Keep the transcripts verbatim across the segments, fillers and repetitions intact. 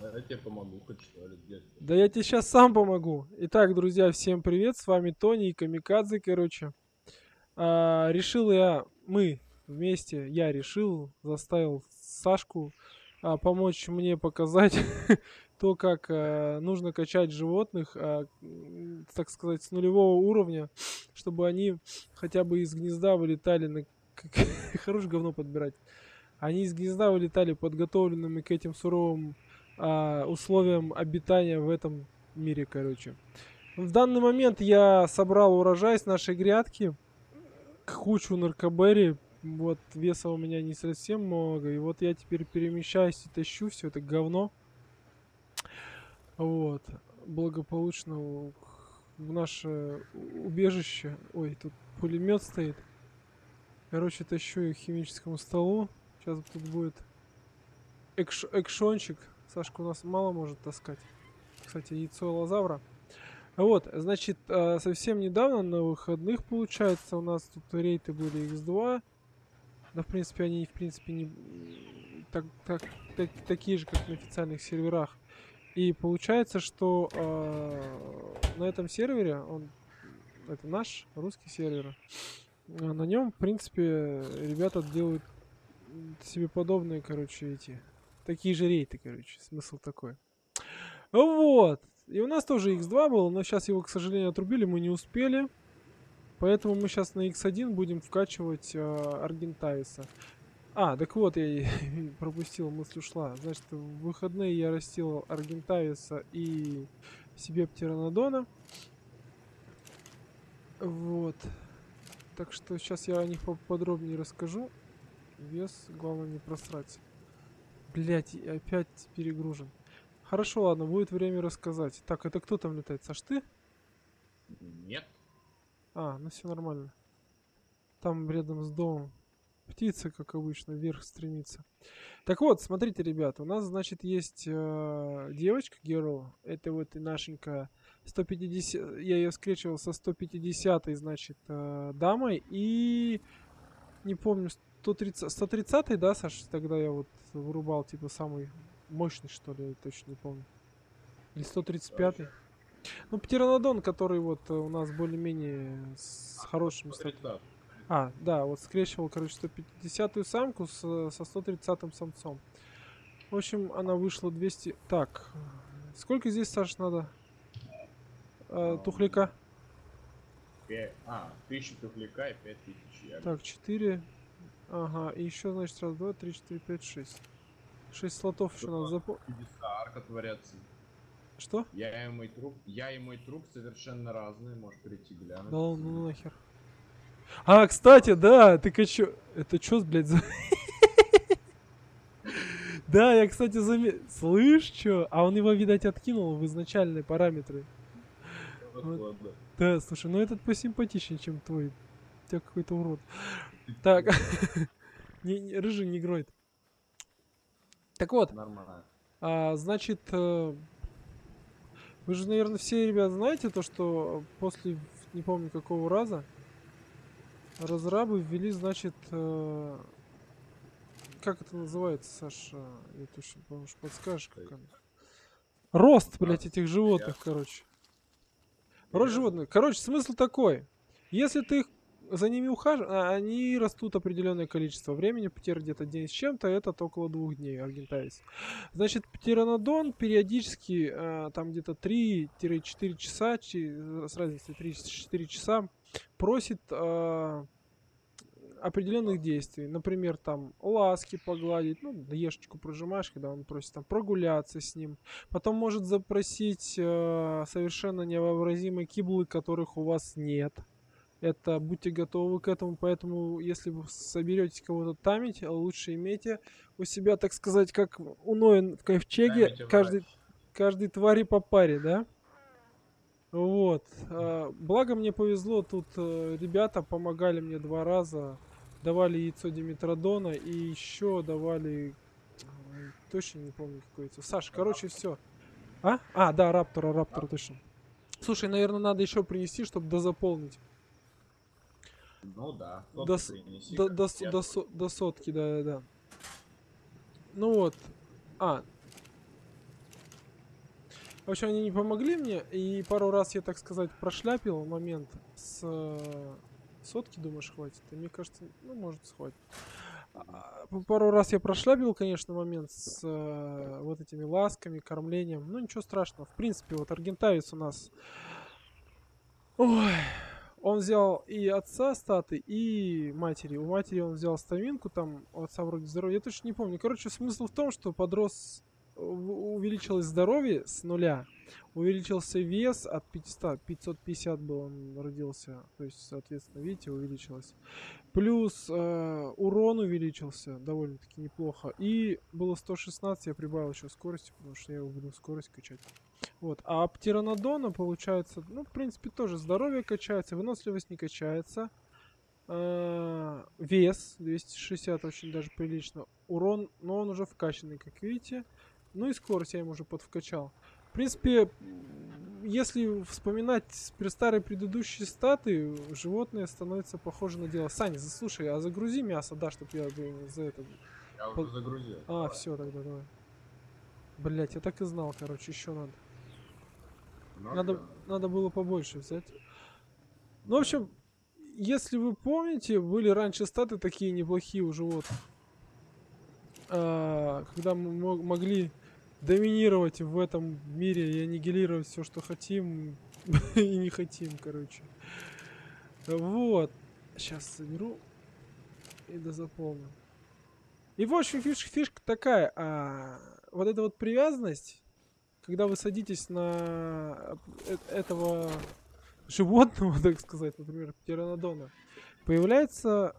А я тебе помогу, хоть что ли, где-то. Да я тебе сейчас сам помогу. Итак, друзья, всем привет, с вами Тони и Камикадзе, короче. А, решил я, мы вместе, я решил, заставил Сашку а, помочь мне показать то, как а, нужно качать животных, а, так сказать, с нулевого уровня, чтобы они хотя бы из гнезда вылетали на... Хорошее говно подбирать. Они из гнезда вылетали подготовленными к этим суровым а, условиям обитания в этом мире, короче. В данный момент я собрал урожай с нашей грядки. Кучу наркоберри. Вот веса у меня не совсем много. И вот я теперь перемещаюсь и тащу все это говно. Вот. Благополучно в наше убежище. Ой, тут пулемет стоит. Короче, тащу их к химическому столу. Сейчас тут будет экш экшончик. Сашка у нас мало может таскать. Кстати, яйцо Лазавра. Вот, значит, совсем недавно на выходных, получается, у нас тут рейты были икс два. Да, в принципе, они, в принципе, не так, так, так, такие же, как на официальных серверах. И получается, что э, на этом сервере, он, это наш русский сервер, на нем, в принципе, ребята делают себе подобные, короче, эти. Такие же рейты, короче. Смысл такой. Вот. И у нас тоже икс два был, но сейчас его, к сожалению, отрубили. Мы не успели. Поэтому мы сейчас на икс один будем вкачивать э, Аргентависа. А, так вот, я пропустил, мысль ушла. Значит, в выходные я растил Аргентависа и себе Птеранодона. Вот. Так что сейчас я о них подробнее расскажу. Вес, главное не просрать. Блять, опять перегружен. Хорошо, ладно, будет время рассказать. Так, это кто там летает? Саш, ты? Нет. А, ну все нормально. Там рядом с домом птица, как обычно, вверх стремится. Так вот, смотрите, ребят, у нас, значит, есть э, девочка Геро. Это вот и Нашенька. сто пятьдесят... Я ее скрещивал со сто пятидесятой, значит, э, дамой. И не помню... сто тридцать, сто тридцатый, да, Саш, тогда я вот вырубал, типа, самый мощный, что ли, я точно не помню. Или сто тридцать пятый. Дальше. Ну, Птеранодон, который вот у нас более-менее с хорошим... сто тридцатый. А, да, вот скрещивал, короче, сто пятидесятую самку с, со сто тридцатым самцом. В общем, она вышла двести... Так, сколько здесь, Саш, надо? Э, тухляка? пять... А, тысяча тухляка и пять тысяч. Так, четыре... Ага, и еще, значит, раз, два, три, четыре, пять, шесть. Шесть слотов еще надо запомнить. Арка творятся. Что? Я и мой труп. Я и мой труп совершенно разные, может прийти глянуть. Да ну нахер. А, кстати, да, ты качу. Это чё, блядь, за. Да, я, кстати, заметил. Слышь, чё? А он его, видать, откинул в изначальные параметры. Да, слушай, ну этот посимпатичнее, чем твой. У тебя какой-то урод. Так, рыжий не гроит. Так вот, нормально. А, значит, вы же, наверное, все, ребят, знаете то, что после, не помню какого раза, разрабы ввели, значит, как это называется, Саша, я точно помню, подскажешь, как она. Рост, блядь, этих животных, короче. Рост животных. Короче, смысл такой. Если ты их за ними ухаживают, они растут определенное количество времени, птер где-то день с чем-то, это около двух дней, Аргентавис. Значит, Птеранодон периодически, э, там где-то три-четыре часа, с разницей три-четыре часа, просит э, определенных действий. Например, там ласки погладить, ну, ешечку прожимаешь, когда он просит там прогуляться с ним. Потом может запросить э, совершенно невообразимые киблы, которых у вас нет. Это будьте готовы к этому, поэтому если вы соберетесь кого-то тамить, лучше имейте у себя, так сказать, как у Ноя в ковчеге, каждый, каждой твари по паре, да? Вот. Благо мне повезло, тут ребята помогали мне два раза, давали яйцо Димитродона и еще давали, точно не помню какое яйцо, Саш, короче, все. А? А, да, Раптора, Раптора, точно. Слушай, наверное, надо еще принести, чтобы дозаполнить. Ну да, до, принеси, до, до, до, со, до сотки, да, да, да. Ну вот. А, В общем, они не помогли мне, и пару раз я, так сказать, прошляпил момент с сотки, думаешь, хватит? И мне кажется, ну, может, хватит. Пару раз я прошляпил, конечно, момент с э, вот этими ласками, кормлением. Ну, ничего страшного. В принципе, вот аргентавис у нас... Ой, он взял и отца статы, и матери. У матери он взял стаминку, там, у отца вроде здоровья. Я точно не помню. Короче, смысл в том, что подрос... Увеличилось здоровье с нуля. Увеличился вес от пятисот. пятьсот пятьдесят был он родился. То есть, соответственно, видите, увеличилось. Плюс э, урон увеличился довольно-таки неплохо. И было сто шестнадцать, я прибавил еще скорости, потому что я его буду скорость качать. Вот. А птеранодона получается, ну, в принципе, тоже здоровье качается, выносливость не качается. Э, вес двести шестьдесят, очень даже прилично. Урон, но он уже вкачанный, как видите. Ну и скорость я им уже подвкачал. В принципе, если вспоминать старые предыдущие статы, животное становится похоже на дело. Саня, заслушай, а загрузи мясо, да, чтоб я за это... Я По... уже загрузил. А, давай. Все, тогда давай. Блять, я так и знал, короче, еще надо. Надо, надо было побольше взять. Ну, в общем, если вы помните, были раньше статы такие неплохие у животных. Когда мы могли доминировать в этом мире и аннигилировать все, что хотим и не хотим, короче. Вот. Сейчас соберу и дозаполню. И в общем фишка, фишка такая. А, вот эта вот привязанность, когда вы садитесь на этого животного, так сказать, например, птеранодона, появляется...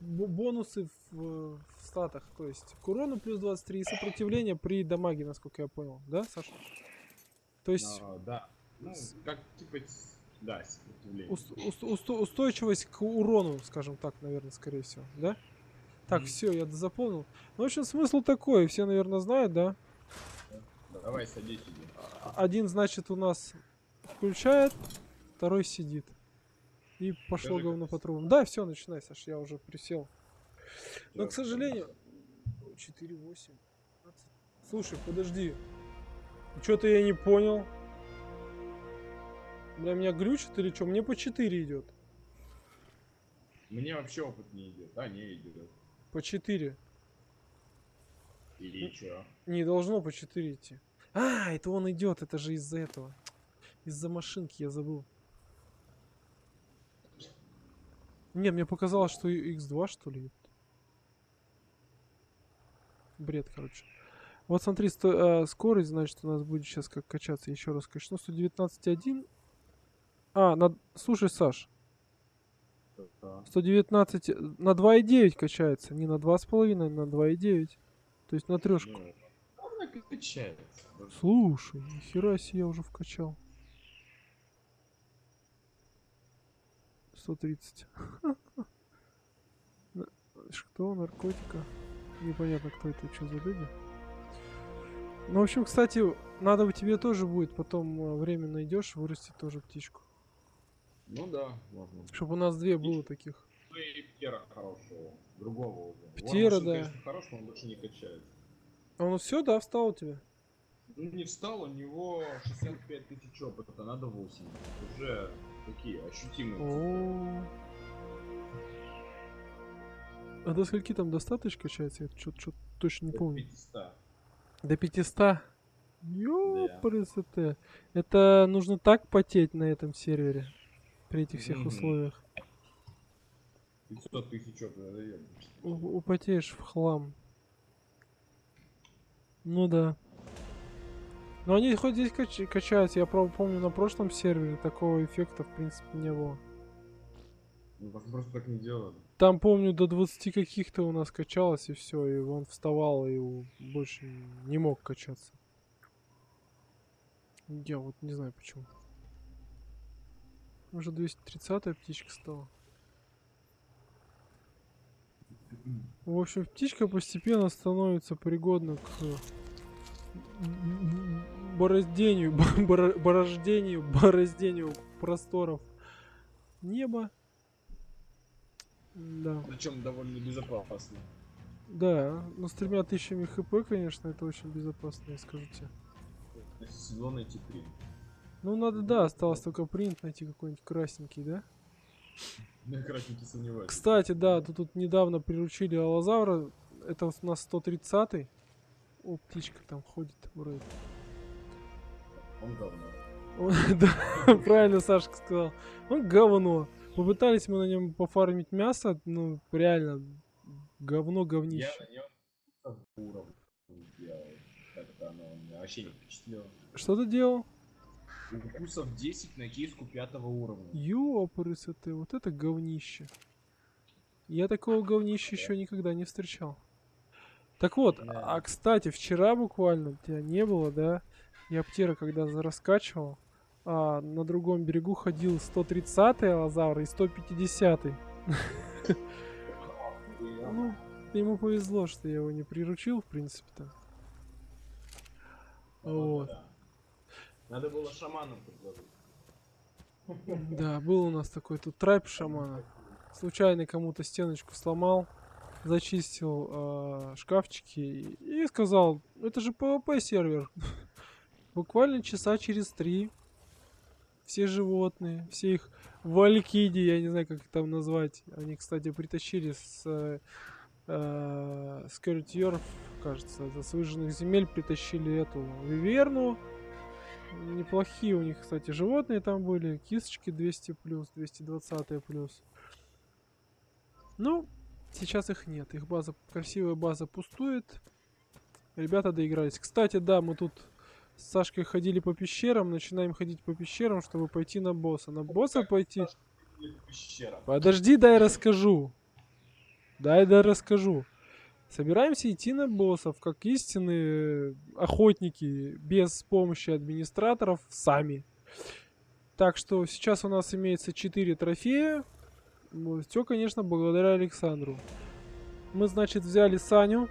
бонусы в, в статах, то есть к урону плюс двадцать три и сопротивление при дамаге, насколько я понял, да, Саша? То есть... А, да, ну, как типа, да, сопротивление. Уст, уст, уст, устойчивость к урону, скажем так, наверное, скорее всего, да? Так, mm -hmm. Все, я дозаполнил. Ну, в общем, смысл такой, все, наверное, знают, да? Давай, садись. Один, значит, у нас включает, второй сидит. И пошло говно по трубам. Да, все, начинай, Саш, я уже присел. Но, к сожалению... четыре восемь. Слушай, подожди. Что-то я не понял. Бля, меня глючит или что? Мне по четыре идет. Мне вообще опыт не идет. Да, не идет. По четыре. Или что? Не должно по четыре идти. А, это он идет, это же из-за этого. Из-за машинки я забыл. Не, мне показалось, что икс два, что ли. Бред, короче. Вот смотри, сто, э, скорость, значит, у нас будет сейчас как качаться. Еще раз качну. сто девятнадцать один. А, на... слушай, Саш. сто девятнадцать на два и девять качается. Не на два с половиной, а на два и девять. То есть на трешку. Слушай, нихера себе я уже вкачал. сто тридцать. Что, наркотика? Непонятно, кто это, что за люди. Ну, в общем, кстати, надо бы тебе тоже будет, потом время найдешь, вырастить тоже птичку. Ну да, можно. Чтобы у нас две было таких. Ну и птера хорошего, другого. Птера, да. Хорошего, он лучше не качается. А ну все, да, встал у тебя? Ну не встал, у него шестьдесят пять тысяч опыта, надо восемь. Уже... Такие ощутимые. О-о-о. А до скольки там до ста тысяч качается? Я что-то точно не до помню. пятисот. До пятисот? Ёпрст. Да. Это нужно так потеть на этом сервере. При этих всех mm-hmm. условиях. пятьсот тысяч, надоело. Употеешь в хлам. Ну да. Но они хоть здесь кач качаются, я правда помню, на прошлом сервере такого эффекта в принципе не было. Просто так не делали. Там помню до двадцати каких-то у нас качалось и все, и он вставал и больше не мог качаться. Я вот не знаю почему. Уже двести тридцатая птичка стала. В общем, птичка постепенно становится пригодна к... бороздению, борождению, бороздению просторов неба. Да. Причем довольно безопасно. Да, но с тремя тысячами хп, конечно, это очень безопасно, я скажу тебе. То есть всего найти принт. Ну надо, да, осталось только принт найти какой-нибудь красненький, да? Я красненький сомневаюсь. Кстати, да, тут, тут недавно приручили аллозавра. Это у нас сто тридцатый. О, птичка там ходит, вроде. Он говно. Он, да, правильно Сашка сказал. Он говно. Попытались мы на нем пофармить мясо, ну реально говно говнище. Я на нем уровень делал. Как-то оно вообще не впечатлило. Что ты делал? Укусов десять на киску пятого уровня. Ёпрыся ты, вот это говнище. Я такого говнища да. еще никогда не встречал. Так вот, да. а кстати, вчера буквально тебя не было, да? Я птера когда зараскачивал, а на другом берегу ходил сто тридцатый аллозавр и сто пятидесятый. Ну, ему повезло, что я его не приручил, в принципе-то. Вот. Надо было шаманом предложить. Да, был у нас такой тут трап шамана. Случайно кому-то стеночку сломал, зачистил э, шкафчики и, и сказал, это же пэ вэ пэ сервер. Буквально часа через три все животные, все их валькиди, я не знаю, как их там назвать. Они, кстати, притащили с э, э, скертьеров, кажется, за свыженных земель притащили эту виверну. Неплохие у них, кстати, животные там были. Кисточки двести плюс, двести двадцать плюс. Ну, сейчас их нет. Их база, красивая база пустует. Ребята доигрались. Кстати, да, мы тут с Сашкой ходили по пещерам. Начинаем ходить по пещерам, чтобы пойти на босса. На босса пойти... Подожди, дай расскажу. Дай, дай расскажу. Собираемся идти на боссов, как истинные охотники, без помощи администраторов, сами. Так что сейчас у нас имеется четыре трофея. Все, конечно, благодаря Александру. Мы, значит, взяли Саню.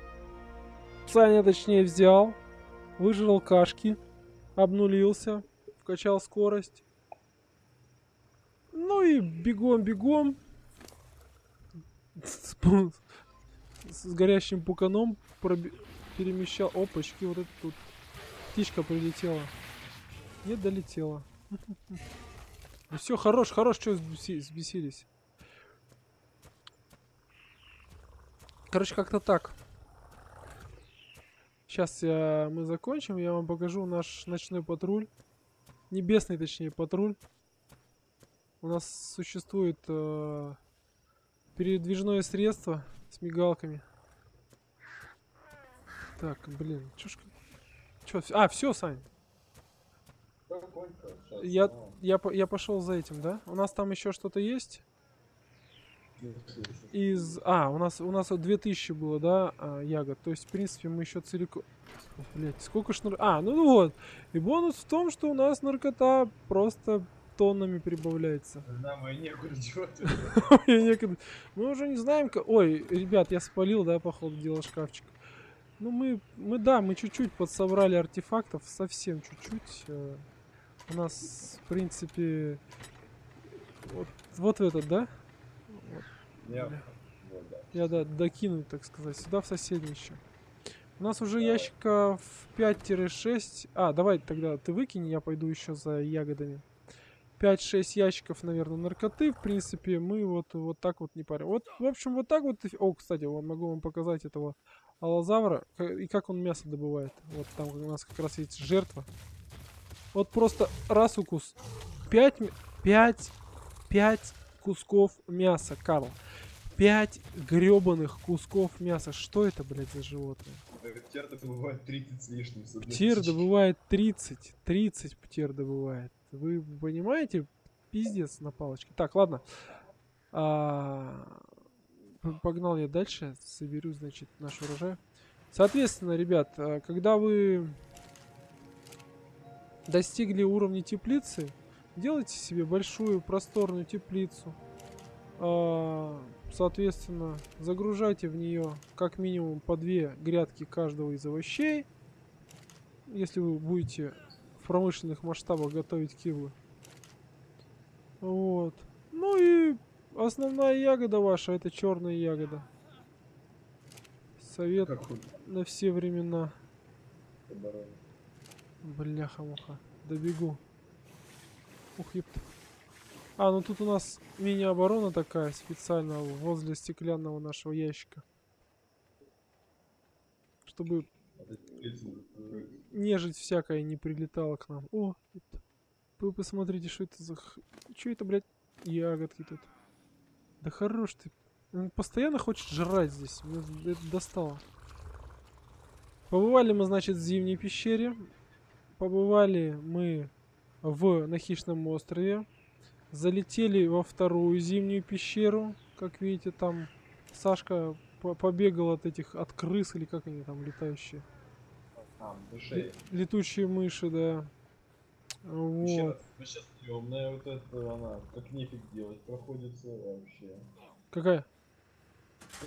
Саня, точнее, взял. Выжрал кашки. Обнулился. Вкачал скорость. Ну и бегом-бегом. С, с горящим пуканом проб... перемещал. Опачки, вот это тут. Птичка прилетела. Не долетела. Ну все, хорош, хорош, что взбесились. Короче, как-то так. Сейчас я, мы закончим. Я вам покажу наш ночной патруль. Небесный, точнее, патруль. У нас существует э, передвижное средство с мигалками. Так, блин, чё ж... Чё, а, все, Сань. Я, я, я пошел за этим, да? У нас там еще что-то есть? Из... А, у нас у нас две тысячи было, да, ягод. То есть, в принципе, мы еще целиком... Блять, сколько шнур... А, ну вот. И бонус в том, что у нас наркота просто тоннами прибавляется. Нам и некуда деваться. Мы уже не знаем... Ой, ребят, я спалил, да, походу, делал шкафчик. Ну, мы... мы да, мы чуть-чуть подсобрали артефактов. Совсем чуть-чуть. У нас, в принципе... Вот этот, да? Я, я да, докину, так сказать, сюда, в соседнище. У нас уже давай. Ящиков пять-шесть. А, давай тогда ты выкинь, я пойду еще за ягодами. пять-шесть ящиков, наверное, наркоты. В принципе, мы вот, вот так вот не парим. Вот, в общем, вот так вот. О, кстати, могу вам показать этого аллозавра. И как он мясо добывает. Вот там у нас как раз есть жертва. Вот просто раз укус. пять, пять, пять кусков мяса, Карл. пять гребаных кусков мяса. Что это, блядь, за животное? Птер добывает тридцать с лишним. Птер добывает тридцать. тридцать птер добывает. Вы понимаете? Пиздец на палочке. Так, ладно. А... Погнал я дальше. Соберу, значит, наш урожай. Соответственно, ребят, когда вы достигли уровня теплицы, делайте себе большую просторную теплицу. Соответственно, загружайте в нее как минимум по две грядки каждого из овощей. Если вы будете в промышленных масштабах готовить киблы. Вот. Ну и основная ягода ваша — это черная ягода. Совет на все времена. Бляха-муха. Добегу. Ух, епта. А, ну тут у нас мини-оборона такая специально возле стеклянного нашего ящика. Чтобы нежить всякая не прилетала к нам. О, это... вы посмотрите, что это за... Что это, блядь, ягодки тут? Да хорош ты. Он постоянно хочет жрать здесь. Мне это достало. Побывали мы, значит, в зимней пещере. Побывали мы в... на Хищном острове. Залетели во вторую зимнюю пещеру. Как видите, там Сашка... побегал от этих, от крыс, или как они там летающие. А, летучие мыши, да. Вот. Сейчас, сейчас темная вот эта, она, как нефиг делать, проходится вообще. Какая?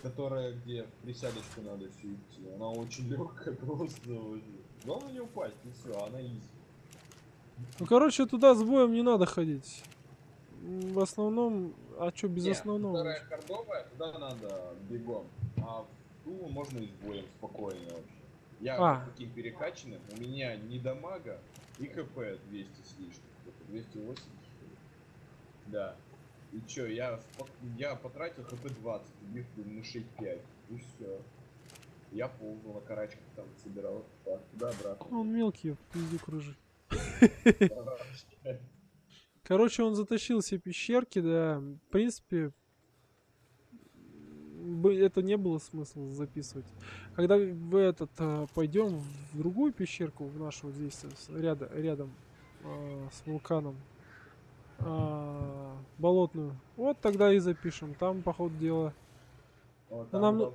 Которая, где присядочку надо все идти. Она очень легкая просто. Главное не упасть, и все, она изи. Ну, короче, туда с боем не надо ходить. В основном, а что без не, основного? Вторая кордовая, туда надо бегом, а ту можно и с боем спокойно вообще. Я а. таким перекачанным, у меня не дамага и хп двести с лишним, двести восемьдесят. Да. И чё, я, я потратил хп двадцать, убив мышей пять, и все. Я ползал на карачках там, собирал, туда, туда обратно. Он мелкий, пизду кружит. Короче, он затащил все пещерки, да, в принципе, это не было смысла записывать. Когда в этот, пойдем в другую пещерку, в нашу вот здесь, рядом, рядом э, с вулканом, э, болотную, вот тогда и запишем, там, по ходу дела, О, там нам,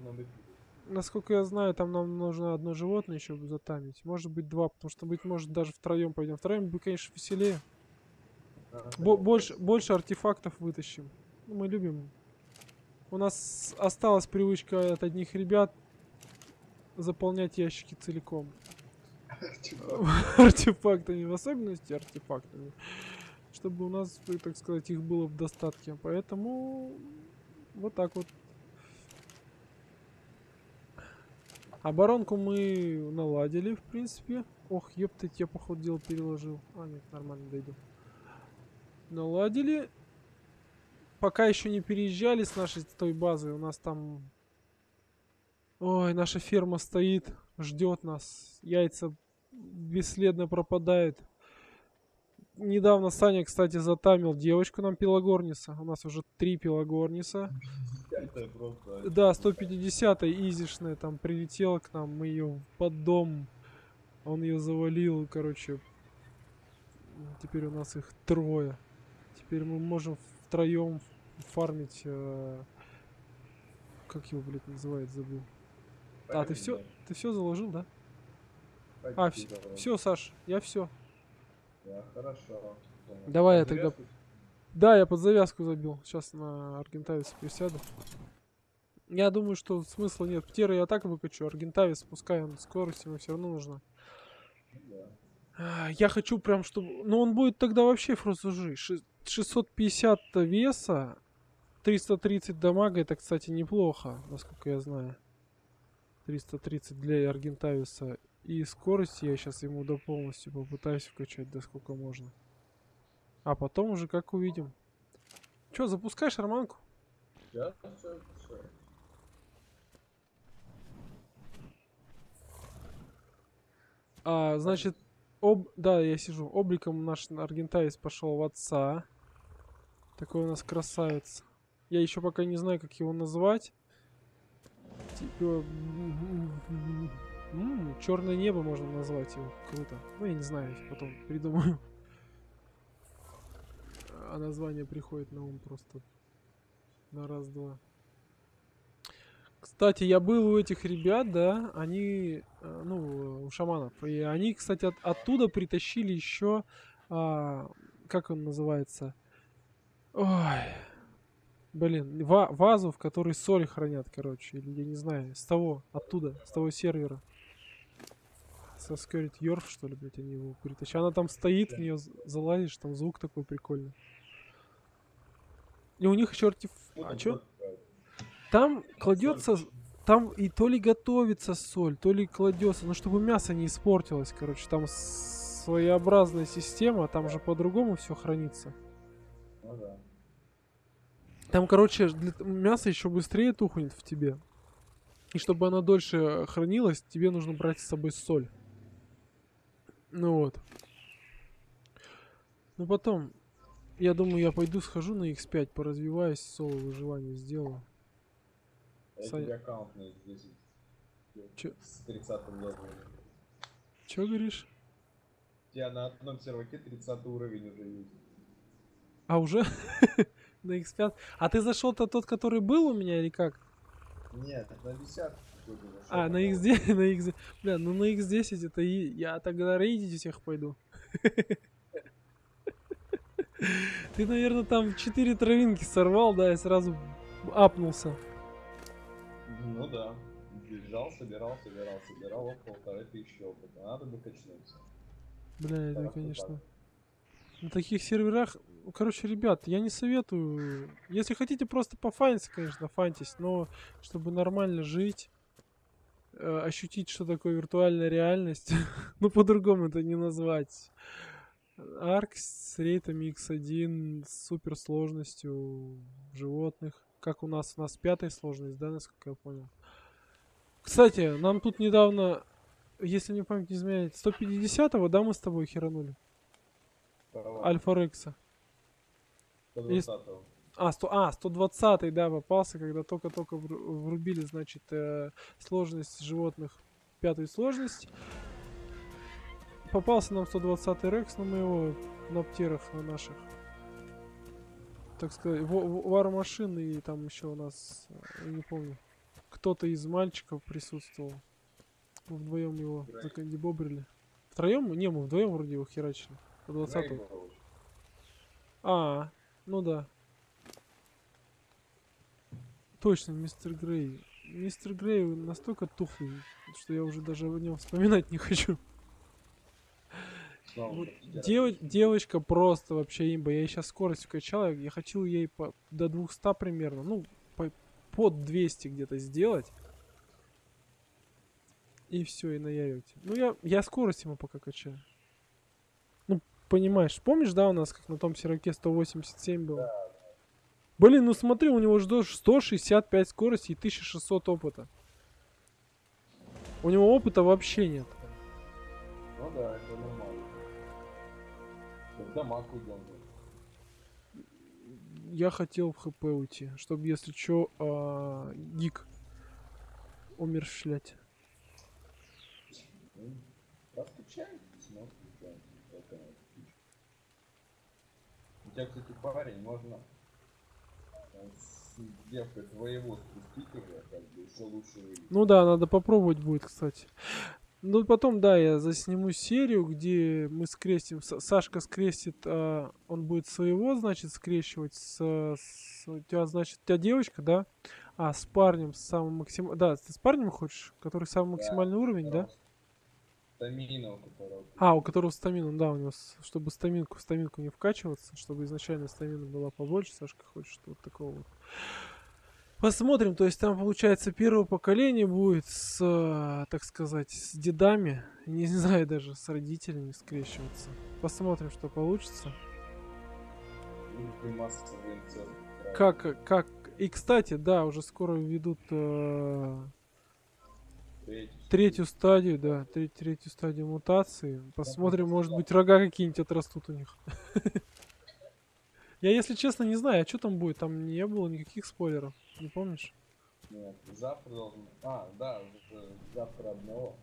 насколько я знаю, там нам нужно одно животное еще затамить, может быть два, потому что, быть может, даже втроем пойдем, втроем бы, конечно, веселее. Больше, больше артефактов вытащим. Мы любим. У нас осталась привычка от одних ребят заполнять ящики целиком. Артефактами, в особенности артефактами. Чтобы у нас, так сказать, их было в достатке. Поэтому вот так вот. Оборонку мы наладили, в принципе. Ох, ептать, я, походу, дело переложил. А, нет, нормально дойду. Наладили. Пока еще не переезжали с нашей той базы. У нас там... Ой, наша ферма стоит. Ждет нас. Яйца бесследно пропадают. Недавно Саня, кстати, затамил девочку нам пилогорница. У нас уже три пилогорница. Просто... Да, сто пятидесятая изишная там прилетела к нам. Мы ее под дом. Он ее завалил, короче. Теперь у нас их трое. Теперь мы можем втроем фармить, э, как его, блядь, называют, забыл. Пойдем, а ты все, да. ты все заложил, да? Пойдем, а все, все, Саш, я все. Да, хорошо. Давай я тогда. Да, я под завязку забил. Сейчас на Аргентавис присяду. Я думаю, что смысла нет. Птера я так выкачу. Аргентавис, пускай он скорость ему все равно нужна. Да. Я хочу прям, чтобы... Но он будет тогда вообще фразужи. шестьсот пятьдесят веса, триста тридцать дамага. Это, кстати, неплохо, насколько я знаю. триста тридцать для Аргентависа. И скорость я сейчас ему до полностью попытаюсь вкачать, до сколько можно. А потом уже как увидим. Че, запускаешь шарманку? Да, все, все. А, значит... Об... Да, я сижу. Обликом наш Аргентавис пошел в отца. Такой у нас красавец. Я еще пока не знаю, как его назвать. Типа... Черное небо можно назвать его. Круто. Ну, я не знаю, потом придумаю. А название приходит на ум просто. На раз-два. Кстати, я был у этих ребят, да, они, ну, у шаманов, и они, кстати, от, оттуда притащили еще, а, как он называется, ой, блин, ва вазу, в которой соль хранят, короче, или я не знаю, с того, оттуда, с того сервера, со Скорит Йорф, что ли, блядь, они его притащили, она там стоит, в нее залазишь, там звук такой прикольный, и у них еще артеф... А чё? Там кладется, там и то ли готовится соль, то ли кладется, ну чтобы мясо не испортилось, короче, там с своеобразная система, там же по-другому все хранится. Ну да. Там, короче, для... мясо еще быстрее тухнет в тебе. И чтобы оно дольше хранилось, тебе нужно брать с собой соль. Ну вот. Ну потом, я думаю, я пойду схожу на икс пять, поразвиваюсь, соло выживание сделаю. Я Саня... тебе аккаунт на здесь. Че? С тридцатым левым. Че говоришь? У тебя на одном серваке тридцатый уровень уже есть. А уже? На икс пять? А ты зашел-то тот, который был у меня или как? Нет, на десятый. А, на икс десять, на икс десять. Бля, ну на икс десять это и... Я тогда рейдить всех пойду. Ты, наверное, там четыре травинки сорвал, да, и сразу апнулся. Ну да. Бежал, собирал, собирал, собирал, вот полторы тысячи опыта. Надо бы качнуться. Бля, это, конечно. На таких серверах... Короче, ребят, я не советую... Если хотите просто пофаниться, конечно, фантись, но чтобы нормально жить, э, ощутить, что такое виртуальная реальность, ну, по-другому это не назвать. Арк с рейтами икс один, с суперсложностью животных. Как у нас? У нас пятая сложность, да, насколько я понял? Кстати, нам тут недавно, если мне память не изменяет, сто пятидесятого, да, мы с тобой херанули? Альфа-Рекса. сто двадцатого. А, а, сто двадцатый, да, попался, когда только-только врубили, значит, э, сложность животных, пятую сложность. Попался нам сто двадцатый Рекс, но мы его на птерах, на наших, так сказать, вар-машин, и там еще у нас, я не помню, кто-то из мальчиков присутствовал. Мы вдвоем его закандибобрили. Втроем? Не, мы вдвоем вроде его херачили. сто двадцатого. А, ну да. Точно, мистер Грей. Мистер Грей настолько тухлый, что я уже даже о нем вспоминать не хочу. Вот дев, девочка просто вообще имба. Я ей сейчас скорость вкачал. Я хотел ей по, до двухсот примерно. Ну, по, под двести где-то сделать. И все, и наявить. Ну, я, я скорость ему пока качаю. Понимаешь, помнишь, да, у нас как на том серваке сто восемьдесят семь было? Да. Блин, ну смотри, у него же сто шестьдесят пять скорости и тысяча шестьсот опыта. У него опыта вообще нет. Ну да, это нормально. Дамаг уйдем. Я хотел в хп уйти, чтобы, если чё, а, гик умершлять. У тебя, кстати, парень, можно с девкой твоего спустить уже, как бы, еще лучше выйти. Ну да, надо попробовать будет, кстати. Ну потом, да, я засниму серию, где мы скрестим, Сашка скрестит, а он будет своего, значит, скрещивать с, с... У тебя, значит, у тебя девочка, да? А, с парнем, с самым максимальным... Да, ты с парнем хочешь, который самый максимальный, да, уровень, да? Стамина у которого. А, у которого стамина, да, у него, чтобы стаминку, стаминку не вкачиваться, чтобы изначально стамина была побольше, Сашка хочет, что вот такого вот. Посмотрим, то есть там, получается, первое поколение будет с, так сказать, с дедами, не знаю, даже с родителями скрещиваться. Посмотрим, что получится. Как, как, и, кстати, да, уже скоро введут... Э Третью. третью стадию, да, треть, третью стадию мутации. Посмотрим, может быть, рога какие-нибудь отрастут у них. Я, если честно, не знаю, а что там будет. Там не было никаких спойлеров, не помнишь? Нет, завтра должно... А, да, завтра одного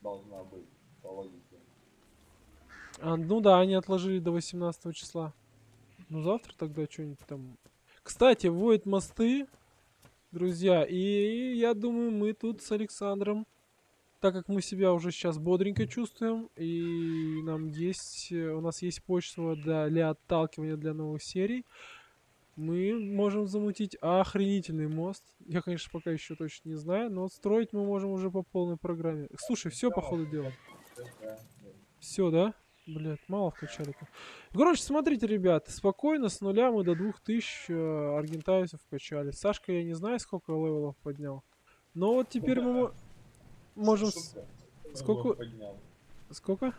должна быть, по логике. А, ну да, они отложили до восемнадцатого числа. Ну завтра тогда что-нибудь там... Кстати, вводят мосты... Друзья, и я думаю, мы тут с Александром, так как мы себя уже сейчас бодренько чувствуем, и нам есть, у нас есть почва для, для отталкивания для новых серий, мы можем замутить охренительный мост. Я, конечно, пока еще точно не знаю, но строить мы можем уже по полной программе. Слушай, все по ходу дела. Все, да? Блять, мало вкачали-то. Короче, смотрите, ребят, спокойно, с нуля мы до двух тысяч э, аргентависов вкачали. Сашка, я не знаю, сколько левелов поднял. Но вот теперь, да, мы можем... Сколько? Сколько... Сколько?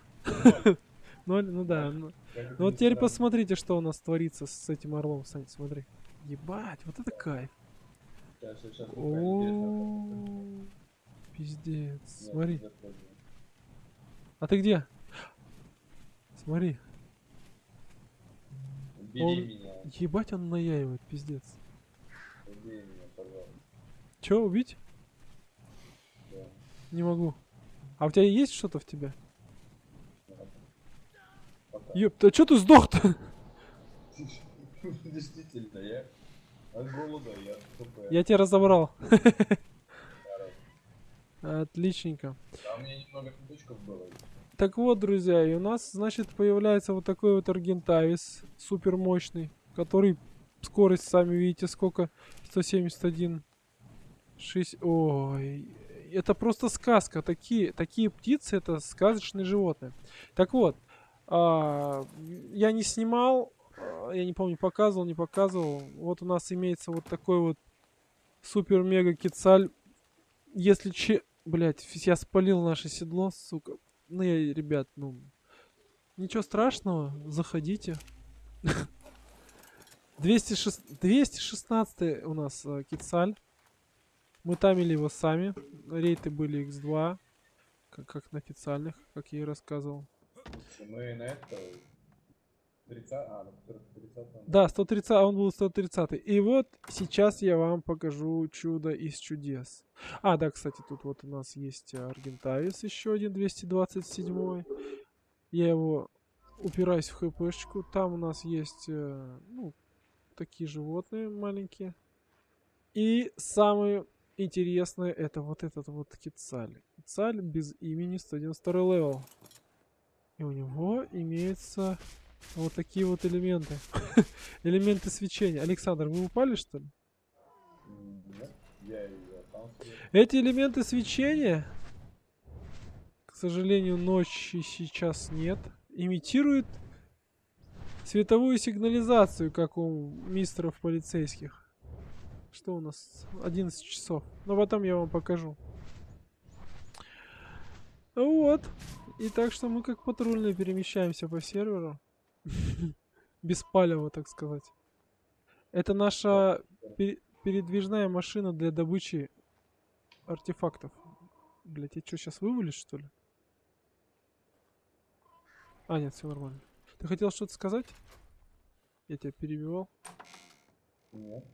Ноль, ну да. Ну вот теперь посмотрите, что у нас творится с этим орлом, Сань, смотри. Ебать, вот это кайф. О, пиздец, смотри. А ты где? Смотри. Ебать, он наяивает, пиздец. Убей меня, пожалуйста. Че, убить? Да. Не могу. А у тебя есть что-то в тебя? Ёпта, а чё ты сдох-то? Действительно, я от голода, я тупая. Я тебя разобрал. Отличненько. А у меня немного кубочков было. Так вот, друзья, и у нас, значит, появляется вот такой вот аргентавис, супер мощный, который скорость, сами видите, сколько? сто семьдесят один шесть. Ой, это просто сказка. Такие, такие птицы, это сказочные животные. Так вот, а, я не снимал, я не помню, показывал, не показывал. Вот у нас имеется вот такой вот супер-мега кетцаль. Если че... Блять, я спалил наше седло, сука. Ну, я, ребят, ну... Ничего страшного, заходите. двести шестнадцатый у нас э, кетцаль. Мы тамили его сами. Рейты были икс два. Как, как на кетцальных, как я и рассказывал. Мы на это... тридцать, а, тридцать, тридцать, да, сто тридцать, а он был сто тридцатый. И вот сейчас я вам покажу чудо из чудес. А, да, кстати, тут вот у нас есть аргентавис еще один, двести двадцать седьмой. Я его упираюсь в хпшечку. Там у нас есть, ну, такие животные маленькие. И самое интересное, это вот этот вот кетцаль. Кетцаль без имени, сто девяносто второй левел. И у него имеется... Вот такие вот элементы. Элементы свечения. Александр, вы упали, что ли? Эти элементы свечения, к сожалению, ночи сейчас нет, имитируют световую сигнализацию, как у мистеров полицейских. Что у нас? одиннадцать часов. Но потом я вам покажу. Вот. И так что мы как патрульные перемещаемся по серверу. Без палева, так сказать. Это наша пер передвижная машина для добычи артефактов. Блять, я что, сейчас вывалишь, что ли? А, нет, все нормально. Ты хотел что-то сказать? Я тебя перебивал. Нет.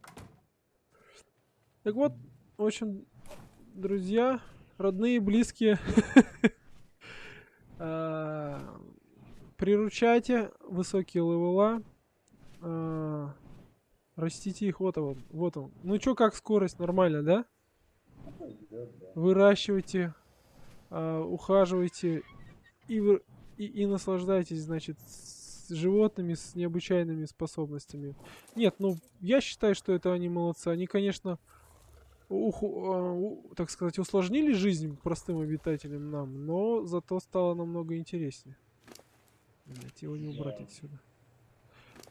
Так вот, в общем, друзья, родные, близкие... Приручайте высокие левела, э, растите их, вот он, вот он. Ну чё, как скорость, нормально, да? Выращивайте, э, ухаживайте и, вы, и, и наслаждайтесь, значит, с животными с необычайными способностями. Нет, ну я считаю, что это они молодцы. Они, конечно, ух, э, у, так сказать, усложнили жизнь простым обитателям нам, но зато стало намного интереснее. Блять, его не убрать отсюда.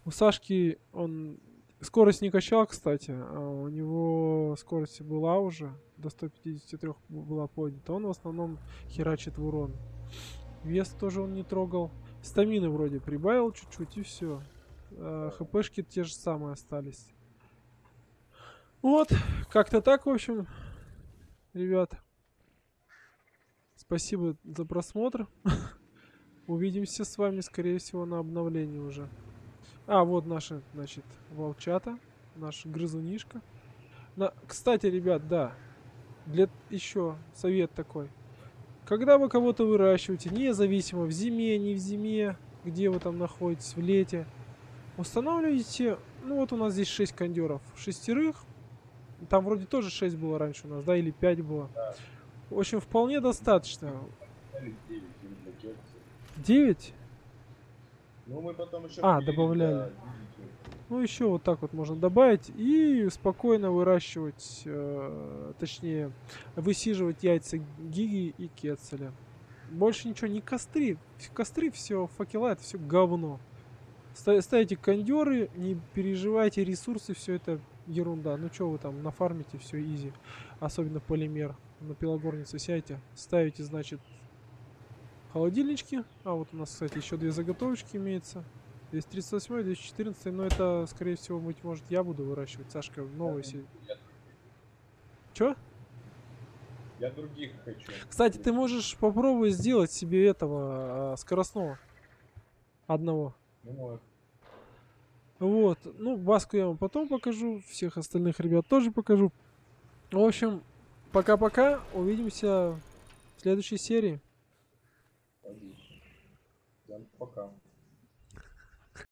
У Сашки он скорость не качал, кстати. А у него скорость была уже. До ста пятидесяти трёх была поднята. Он в основном херачит в урон. Вес тоже он не трогал. Стамины вроде прибавил чуть-чуть и все. А, хпшки те же самые остались. Вот. Как-то так, в общем. Ребят. Спасибо за просмотр. Увидимся с вами, скорее всего, на обновлении уже. А, вот наши, значит, волчата. Наш грызунишка. На... Кстати, ребят, да. Для... Еще совет такой. Когда вы кого-то выращиваете, независимо в зиме, не в зиме, где вы там находитесь, в лете, устанавливаете... Ну, вот у нас здесь шесть кондеров. Шестерых. Там вроде тоже шесть было раньше у нас, да? Или пять было. В общем, вполне достаточно. девять? Ну, мы потом еще а, перейдем, добавляли. Да. Ну, еще вот так вот можно добавить и спокойно выращивать, э, точнее, высиживать яйца Гиги и Кетцаля. Больше ничего, не костры. Костры все, факела, это все говно. Ставите кондеры, не переживайте, ресурсы, все это ерунда. Ну, что вы там нафармите, все изи. Особенно полимер. На пилогорницу сядьте, ставите, значит... холодильнички. А вот у нас, кстати, еще две заготовочки имеется. двести тридцать восемь, двести четырнадцать, но это, скорее всего, быть может, я буду выращивать. Сашка, в новой да, серии. Че? Я других хочу. Кстати, ты можешь попробовать сделать себе этого скоростного. Одного. Ну, вот. Ну, Баску я вам потом покажу. Всех остальных ребят тоже покажу. В общем, пока-пока. Увидимся в следующей серии. Пока.